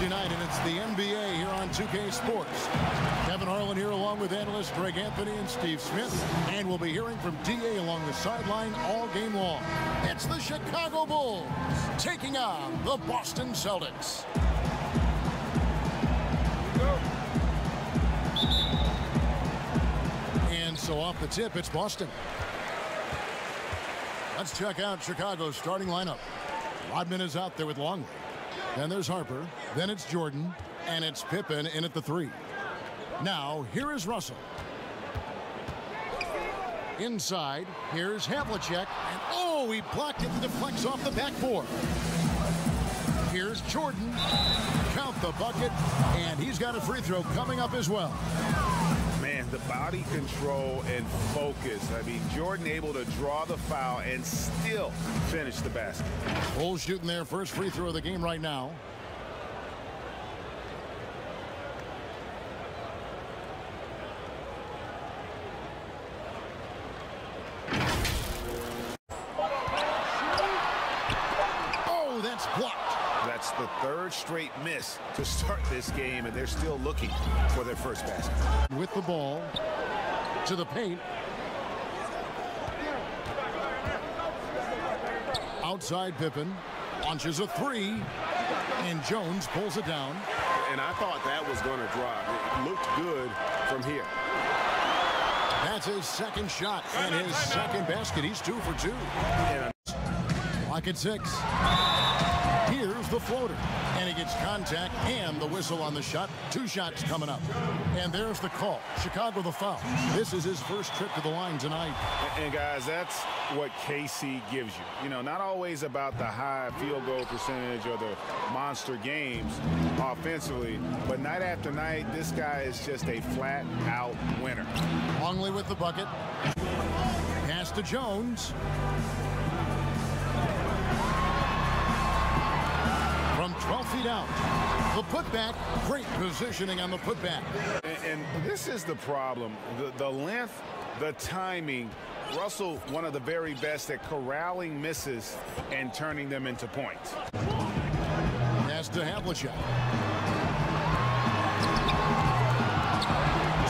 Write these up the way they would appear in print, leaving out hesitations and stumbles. Tuesday night, and it's the NBA here on 2K Sports. Kevin Harlan here along with analysts Greg Anthony and Steve Smith, and we'll be hearing from D.A. along the sideline all game long. It's the Chicago Bulls taking on the Boston Celtics. And so off the tip, it's Boston. Let's check out Chicago's starting lineup. Rodman is out there with Longley. Then there's Harper. Then it's Jordan. And it's Pippen in at the three. Now, here is Russell. Inside, here's Havlicek. And, oh, he blocked it to deflect off the backboard. Here's Jordan. Count the bucket. And he's got a free throw coming up as well. The body control and focus. I mean, Jordan able to draw the foul and still finish the basket. Bulls shooting their first free throw of the game right now. Oh, that's blocked. That's the third straight miss to start this game, and they're still looking for their first basket. With the ball to the paint. Outside Pippen launches a three, and Jones pulls it down. And I thought that was going to drop. It looked good from here. That's his second shot and his second basket. He's 2 for 2. Yeah. Lock at 6. Here's the floater, and he gets contact and the whistle on the shot. 2 shots coming up, and there's the call. Chicago the foul. This is his first trip to the line tonight. And guys, that's what KC gives you. You know, not always about the high field goal percentage or the monster games offensively, but night after night, this guy is just a flat-out winner. Longley with the bucket. Pass to Jones. From 12 feet out, the putback, great positioning on the putback. And this is the problem, the length, the timing. Russell, one of the very best at corralling misses and turning them into points. Pass to Havlicek.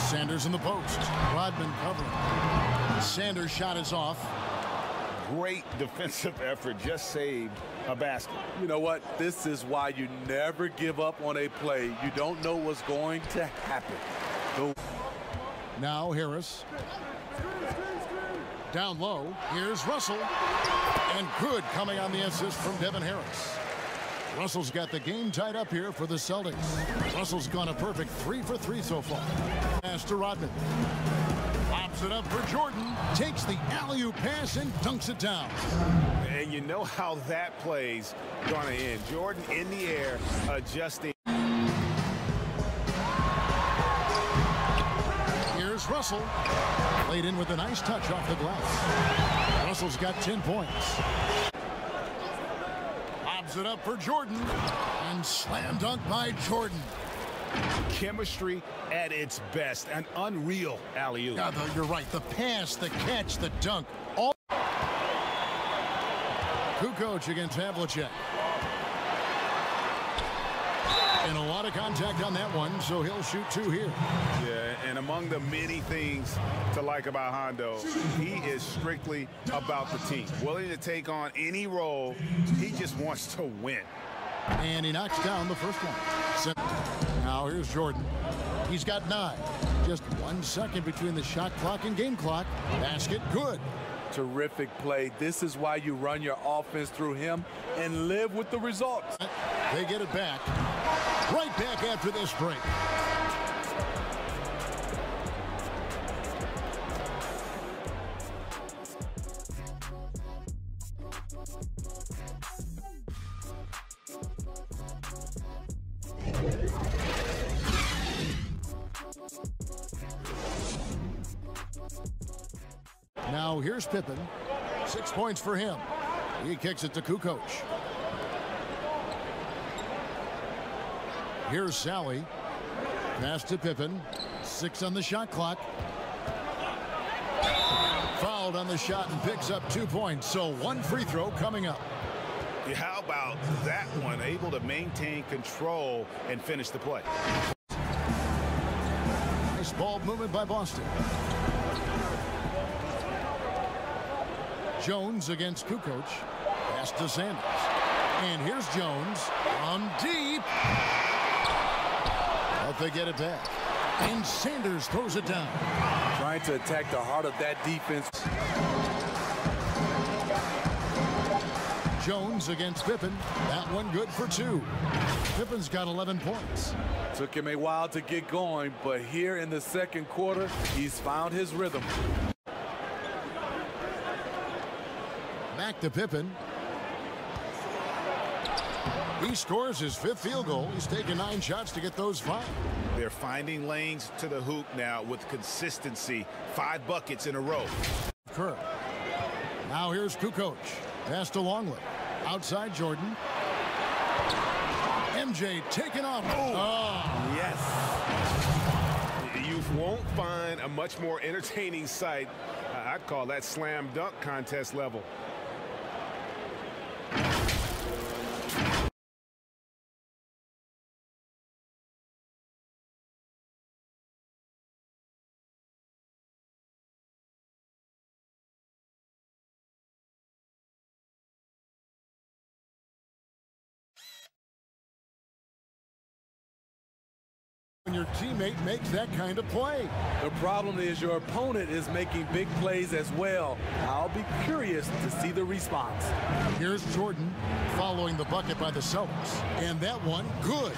Sanders in the post. Rodman covering. Sanders' shot is off. Great defensive effort, just saved a basket. You know what? This is why you never give up on a play. You don't know what's going to happen. Now Harris. Down low. Here's Russell. And good coming on the assist from Devin Harris. Russell's got the game tied up here for the Celtics. Russell's gone a perfect 3 for 3 so far. Pass to Rodman. Pops it up for Jordan, takes the alley-oop pass and dunks it down. And you know how that play's going to end. Jordan in the air, adjusting. Here's Russell. Laid in with a nice touch off the glass. Russell's got 10 points. Pops it up for Jordan. And slam dunk by Jordan. Chemistry at its best. An unreal alley-oop. God, you're right. The pass, the catch, the dunk. All. Kukoc against Havlicek. And a lot of contact on that one, so he'll shoot 2 here. Yeah, and among the many things to like about Hondo, he is strictly about the team. Willing to take on any role. He just wants to win. And he knocks down the first one. Now here's Jordan. He's got 9. Just 1 second between the shot clock and game clock. Basket good. Terrific play. This is why you run your offense through him and live with the results. They get it back. Right back after this break. Now here's Pippen. 6 points for him. He kicks it to Kukoc. Here's Sally. Pass to Pippen. 6 on the shot clock. Fouled on the shot and picks up 2 points. So 1 free throw coming up. How about that one? Able to maintain control and finish the play. Nice ball movement by Boston. Jones against Kukoc. Pass to Sanders. And here's Jones on deep. But they get it back. And Sanders throws it down. Trying to attack the heart of that defense. Jones against Pippen. That one good for two. Pippen's got 11 points. Took him a while to get going, but here in the second quarter, he's found his rhythm. Back to Pippen. He scores his 5th field goal. He's taken 9 shots to get those 5. They're finding lanes to the hoop now with consistency. 5 buckets in a row. Kerr. Now here's Kukoc. Pass to Longley. Outside Jordan. MJ taken off. Oh, yes. You won't find a much more entertaining sight. I'd call that slam dunk contest level. Your teammate makes that kind of play. The problem is your opponent is making big plays as well. I'll be curious to see the response. Here's Jordan following the bucket by the Celtics. And that one, good.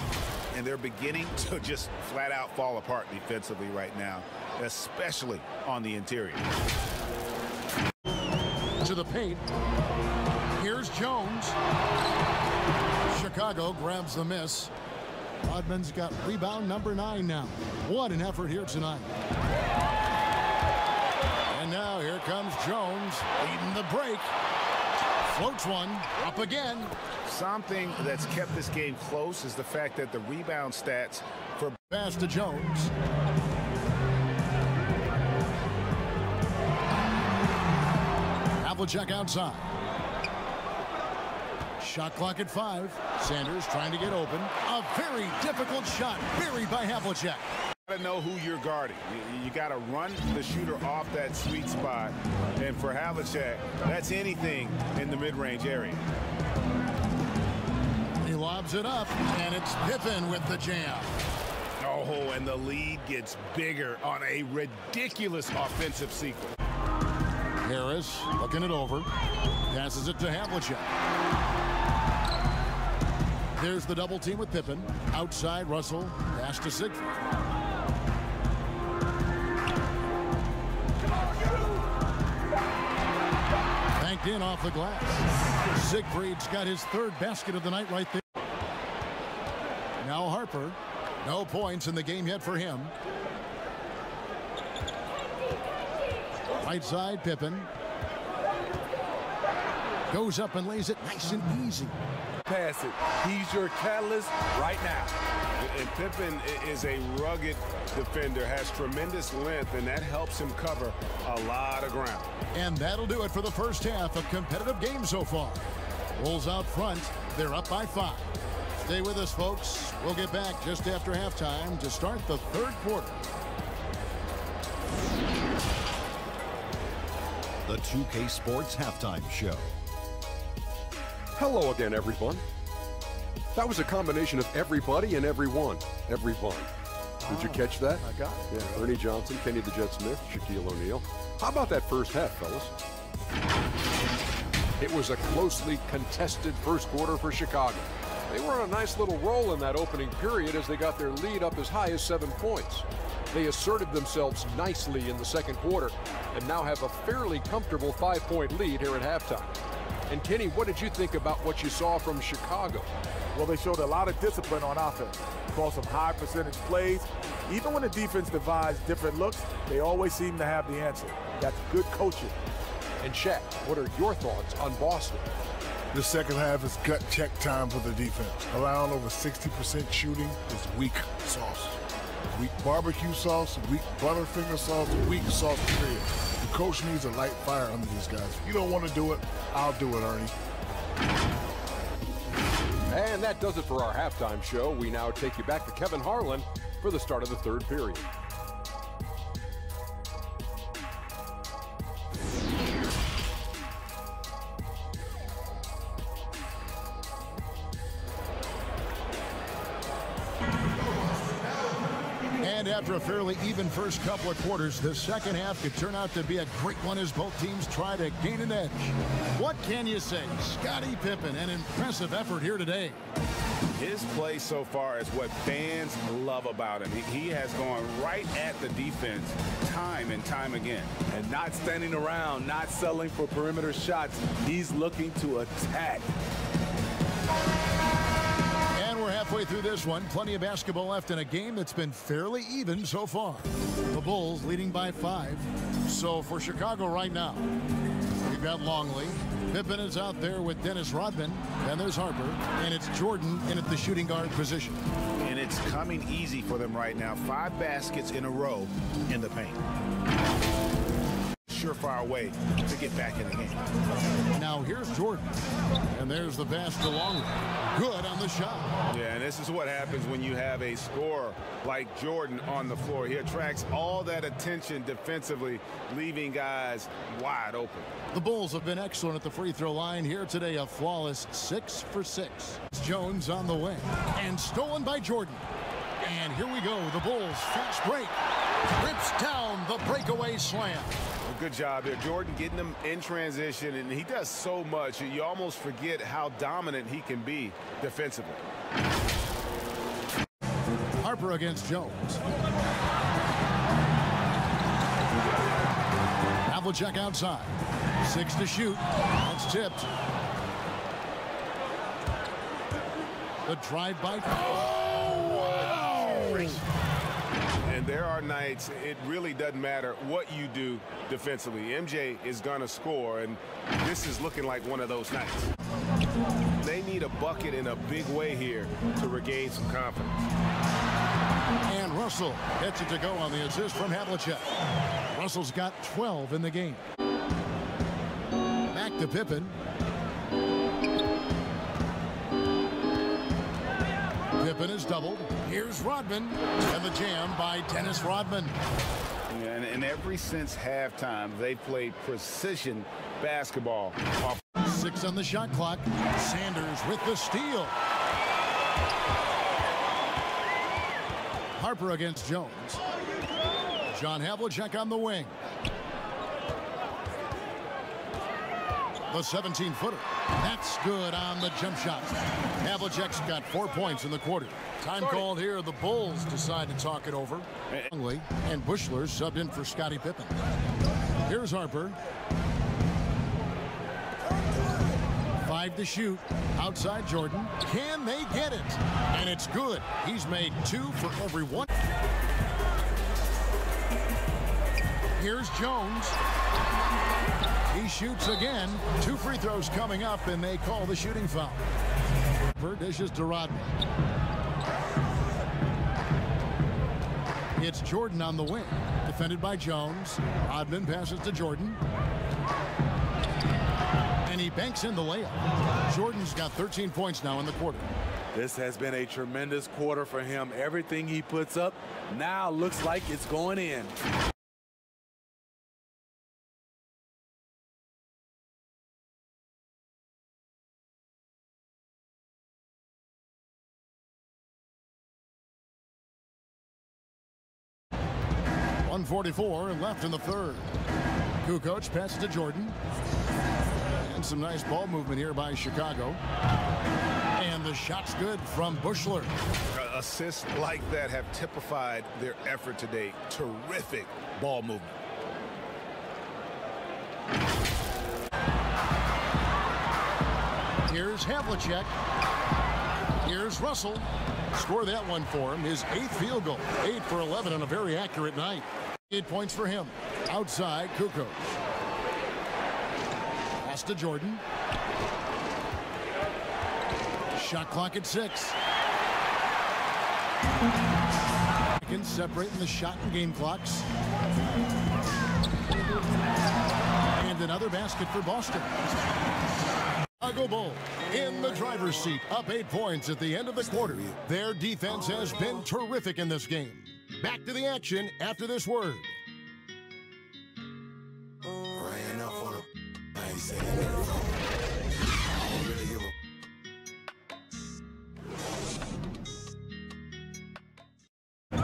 And they're beginning to just flat out fall apart defensively right now, especially on the interior. To the paint. Here's Jones. Chicago grabs the miss. Rodman's got rebound number 9 now. What an effort here tonight. And now here comes Jones leading the break. Floats one up again. Something that's kept this game close is the fact that the rebound stats for pass to Jones. Havlicek outside. Shot clock at 5. Sanders trying to get open. A very difficult shot, buried by Havlicek. You got to know who you're guarding. You got to run the shooter off that sweet spot. And for Havlicek, that's anything in the mid-range area. He lobs it up, and it's Pippen with the jam. Oh, and the lead gets bigger on a ridiculous offensive sequence. Harris looking it over. Passes it to Havlicek. There's the double team with Pippen. Outside Russell. Pass to Siegfried. Banked in off the glass. Siegfried's got his 3rd basket of the night right there. Now Harper. No points in the game yet for him. Right side Pippen. Goes up and lays it nice and easy. Pass it. He's your catalyst right now. And Pippen is a rugged defender, has tremendous length, and that helps him cover a lot of ground. And that'll do it for the first half of competitive games so far. Bulls out front. They're up by 5. Stay with us, folks. We'll get back just after halftime to start the 3rd quarter. The 2K Sports Halftime Show. Hello again, everyone. That was a combination of everybody and everyone. Everyone. Did you catch that? I got it. Yeah, Ernie Johnson, Kenny the Jet Smith, Shaquille O'Neal. How about that first half, fellas? It was a closely contested first quarter for Chicago. They were on a nice little roll in that opening period as they got their lead up as high as 7 points. They asserted themselves nicely in the second quarter and now have a fairly comfortable 5-point lead here at halftime. And Kenny, what did you think about what you saw from Chicago? Well, they showed a lot of discipline on offense. Called some high percentage plays. Even when the defense devised different looks, they always seem to have the answer. That's good coaching. And Shaq, what are your thoughts on Boston? The second half is gut check time for the defense. Allowing over 60% shooting is weak sauce. Weak barbecue sauce, weak Butterfinger sauce, weak sauce period. Coach needs a light fire under these guys. If you don't want to do it, I'll do it, Ernie. And that does it for our halftime show. We now take you back to Kevin Harlan for the start of the third period. And after a fairly even first couple of quarters, the second half could turn out to be a great one as both teams try to gain an edge. What can you say? Scottie Pippen, an impressive effort here today. His play so far is what fans love about him. He has gone right at the defense time and time again. And not standing around, not settling for perimeter shots. He's looking to attack. We're halfway through this one. Plenty of basketball left in a game that's been fairly even so far. The Bulls leading by 5. So for Chicago right now, we've got Longley. Pippen is out there with Dennis Rodman. And there's Harper. And it's Jordan in at the shooting guard position. And it's coming easy for them right now. 5 baskets in a row in the paint. Surefire way to get back in the game. Now here's Jordan. And there's the pass to Longley. Good on the shot. Yeah, and this is what happens when you have a scorer like Jordan on the floor. He attracts all that attention defensively, leaving guys wide open. The Bulls have been excellent at the free throw line here today. A flawless 6 for 6. Jones on the wing. And stolen by Jordan. And here we go. The Bulls fast break. Rips down the breakaway slam. Good job there. Jordan getting them in transition, and he does so much. You almost forget how dominant he can be defensively. Harper against Jones. Havlicek outside. 6 to shoot. That's tipped. The drive by. Oh, wow. And there are nights it really doesn't matter what you do defensively. MJ is going to score, and this is looking like one of those nights. They need a bucket in a big way here to regain some confidence. And Russell gets it to go on the assist from Havlicek. Russell's got 12 in the game. Back to Pippen. Pippen is doubled. Here's Rodman. And the jam by Dennis Rodman. And ever since halftime, they played precision basketball. 6 on the shot clock. Sanders with the steal. Harper against Jones. John Havlicek on the wing. The 17-footer. That's good on the jump shot. Havlicek's got 4 points in the quarter. Time called here. The Bulls decide to talk it over. Longley and Bushler subbed in for Scottie Pippen. Here's Harper. 5 to shoot. Outside Jordan. Can they get it? And it's good. He's made 2 for every one. Here's Jones. He shoots again. 2 free throws coming up, and they call the shooting foul. Bird dishes to Rodman. It's Jordan on the wing. Defended by Jones. Rodman passes to Jordan. And he banks in the layup. Jordan's got 13 points now in the quarter. This has been a tremendous quarter for him. Everything he puts up now looks like it's going in. .44 left in the third. Kukoc passes to Jordan. And some nice ball movement here by Chicago. And the shot's good from Bushler. Assists like that have typified their effort today. Terrific ball movement. Here's Havlicek. Here's Russell. Score that one for him. His 8th field goal. 8 for 11 on a very accurate night. 8 points for him. Outside, Kukoc. Pass to Jordan. Shot clock at 6. Separating the shot and game clocks. And another basket for Boston. Chicago Bulls in the driver's seat, up 8 points at the end of the quarter. Their defense has been terrific in this game. Back to the action after this word. Ran up on him. I ain't saying that. I don't really give a.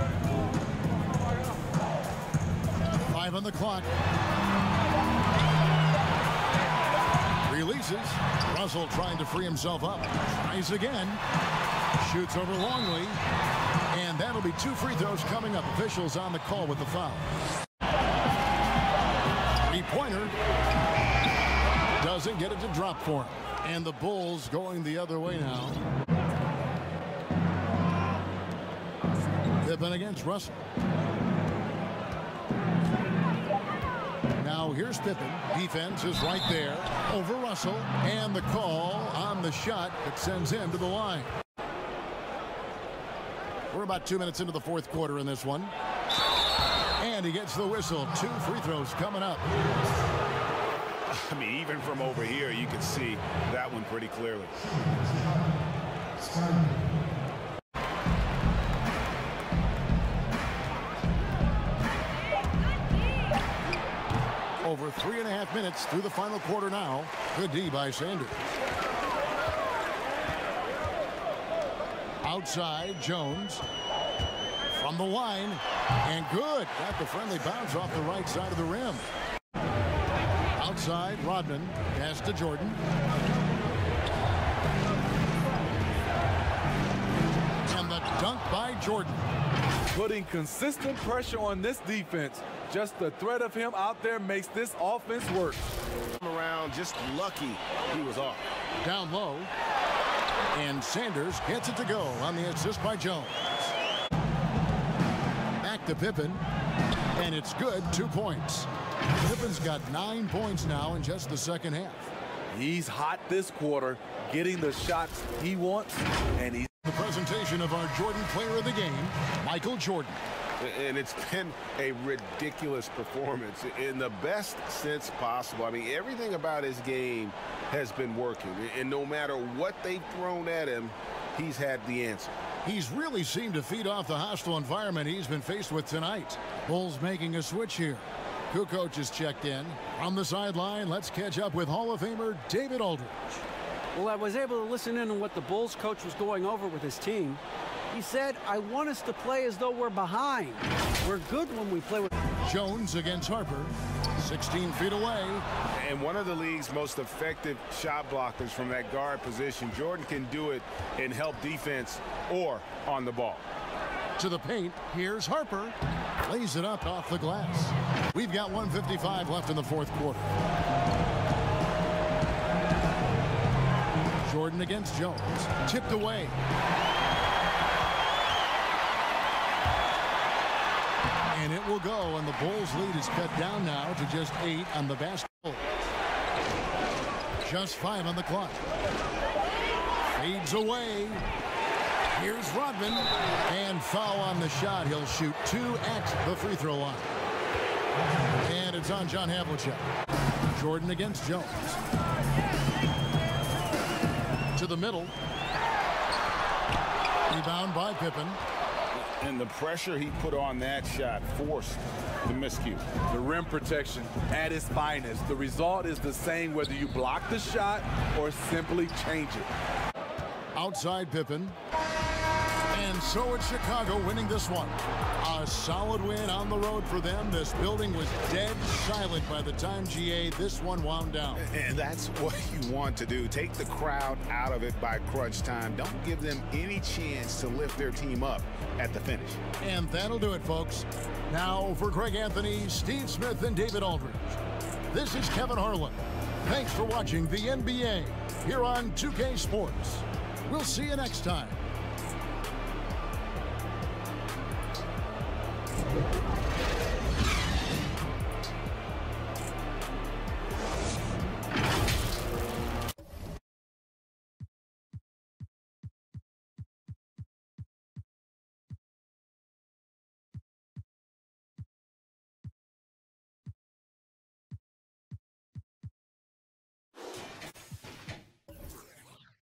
Five on the clock. Releases. Russell trying to free himself up. Tries again. Shoots over Longley. And that'll be two free throws coming up. Officials on the call with the foul. Three-pointer. Doesn't get it to drop for him. And the Bulls going the other way now. Pippen against Russell. Now here's Pippen. Defense is right there over Russell. And the call on the shot that sends him to the line. We're about 2 minutes into the fourth quarter in this one. And he gets the whistle. Two free throws coming up. I mean, even from over here, you can see that one pretty clearly. Over 3.5 minutes through the final quarter now. Good D by Sanders. Outside, Jones. From the line. And good. Got the friendly bounce off the right side of the rim. Outside, Rodman. Pass to Jordan. And the dunk by Jordan. Putting consistent pressure on this defense. Just the threat of him out there makes this offense work. Around, just lucky he was off. Down low. And Sanders gets it to go on the assist by Jones. Back to Pippen. And it's good, 2 points. Pippen's got 9 points now in just the second half. He's hot this quarter, getting the shots he wants. And he's the presentation of our Jordan player of the game, Michael Jordan. And it's been a ridiculous performance in the best sense possible. I mean, everything about his game has been working. And no matter what they've thrown at him, he's had the answer. He's really seemed to feed off the hostile environment he's been faced with tonight. Bulls making a switch here. Kukoc has checked in. On the sideline, let's catch up with Hall of Famer David Aldridge. Well, I was able to listen in on what the Bulls coach was going over with his team. He said, I want us to play as though we're behind. We're good when we play with Jones against Harper, 16 feet away. And one of the league's most effective shot blockers from that guard position. Jordan can do it in help defense or on the ball. To the paint, here's Harper. Lays it up off the glass. We've got 1:55 left in the fourth quarter. Jordan against Jones. Tipped away. And it will go, and the Bulls' lead is cut down now to just 8 on the basketball. Just 5 on the clock. Fades away. Here's Rodman. And foul on the shot. He'll shoot 2 at the free throw line. And it's on John Havlicek. Jordan against Jones. To the middle. Rebound by Pippen. And the pressure he put on that shot forced the miscue. The rim protection at its finest. The result is the same whether you block the shot or simply change it. Outside Pippen. And so it's Chicago winning this one. A solid win on the road for them. This building was dead silent by the time this one wound down. And that's what you want to do. Take the crowd out of it by crunch time. Don't give them any chance to lift their team up at the finish. And that'll do it, folks. Now for Greg Anthony, Steve Smith, and David Aldridge. This is Kevin Harlan. Thanks for watching the NBA here on 2K Sports. We'll see you next time.